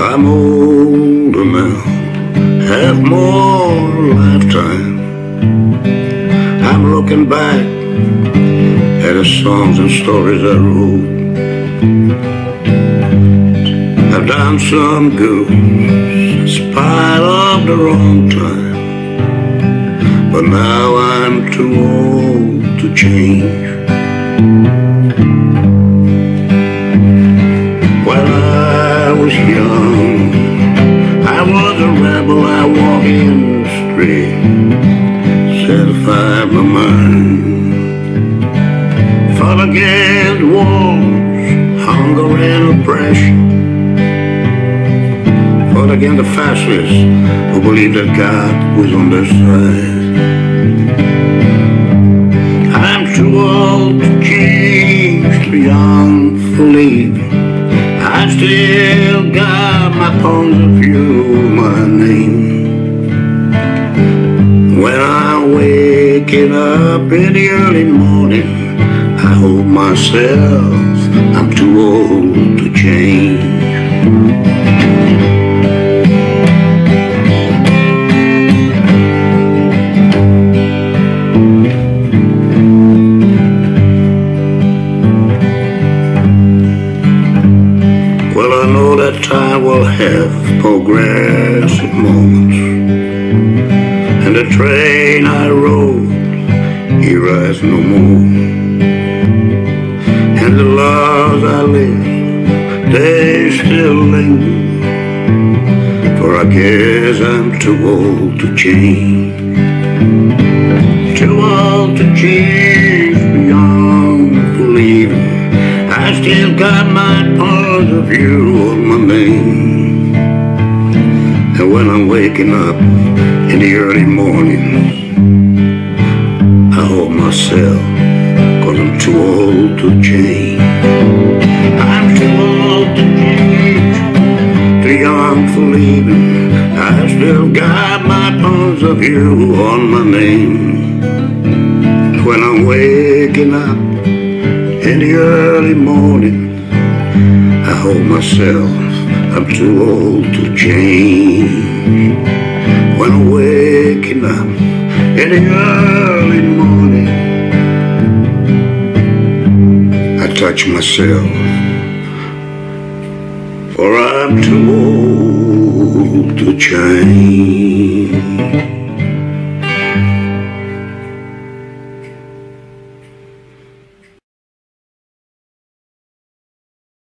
I'm older now, have more lifetime. I'm looking back at the songs and stories I wrote. I've done some good in spite of the wrong time, but now I'm too old to change. Young, I was a rebel, I walked in the street, satisfied my mind, fought against wars, hunger and oppression, fought against the fascists who believed that God was on their side. I'm too old to change, too young for leaving. I still got my poems of you, my name. When I'm waking up in the early morning, I hold myself, I'm too old to change. I know that time will have progressive moments, and the train I rode, he rides no more, and the lives I live, they still linger, for I guess I'm too old to change, too old to change, beyond believing. I still got my poems of you on my name. And when I'm waking up in the early morning, I hold myself, cause I'm too old to change. I'm too old to change, too young for leaving. I still got my poems of you on my name. And when I'm waking up in the early morning, I hold myself, I'm too old to change. When I'm waking up in the early morning, I touch myself, for I'm too old to change.